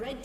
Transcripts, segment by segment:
Red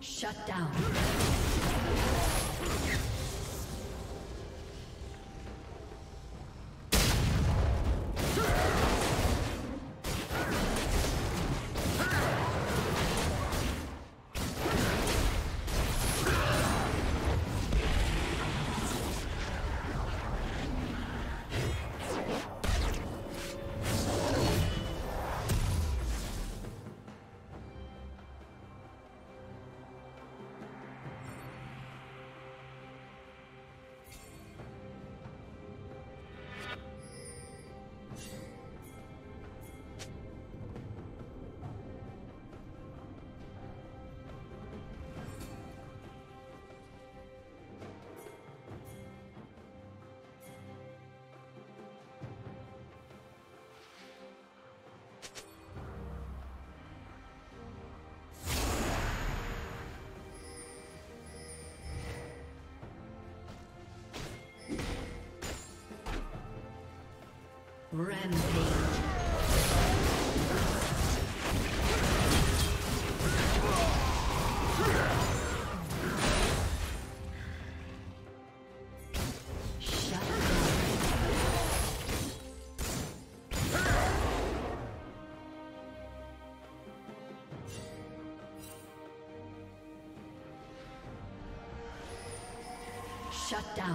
Shut down. Rampage. Shut down.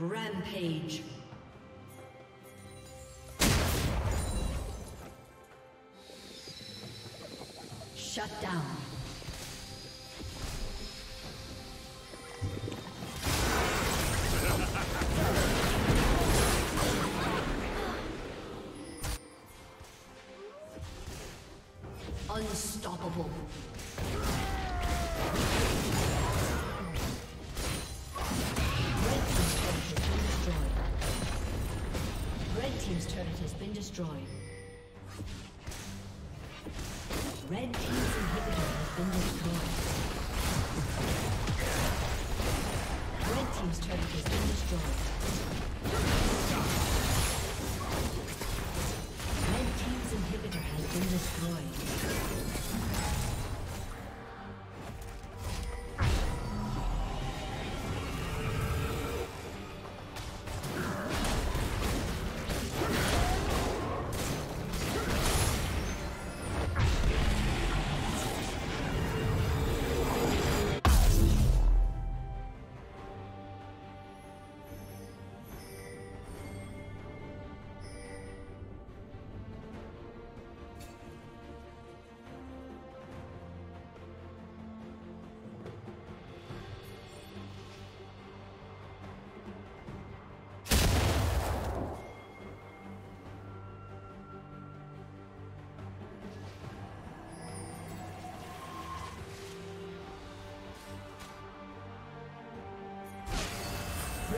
Rampage. Shut down. Unstoppable. Team's turret has been destroyed. Red team's inhibitor has been destroyed. Red team's turret has been destroyed. Red team's inhibitor has been destroyed.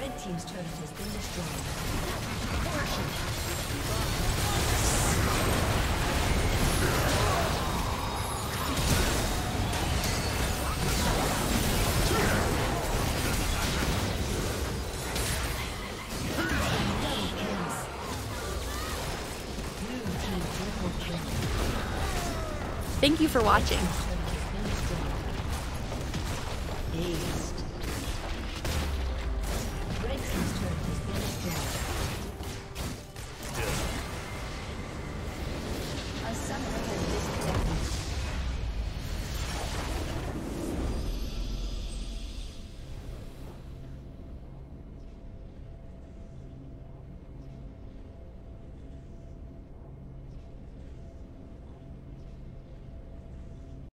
Red team's turret has been destroyed. Thank you for watching.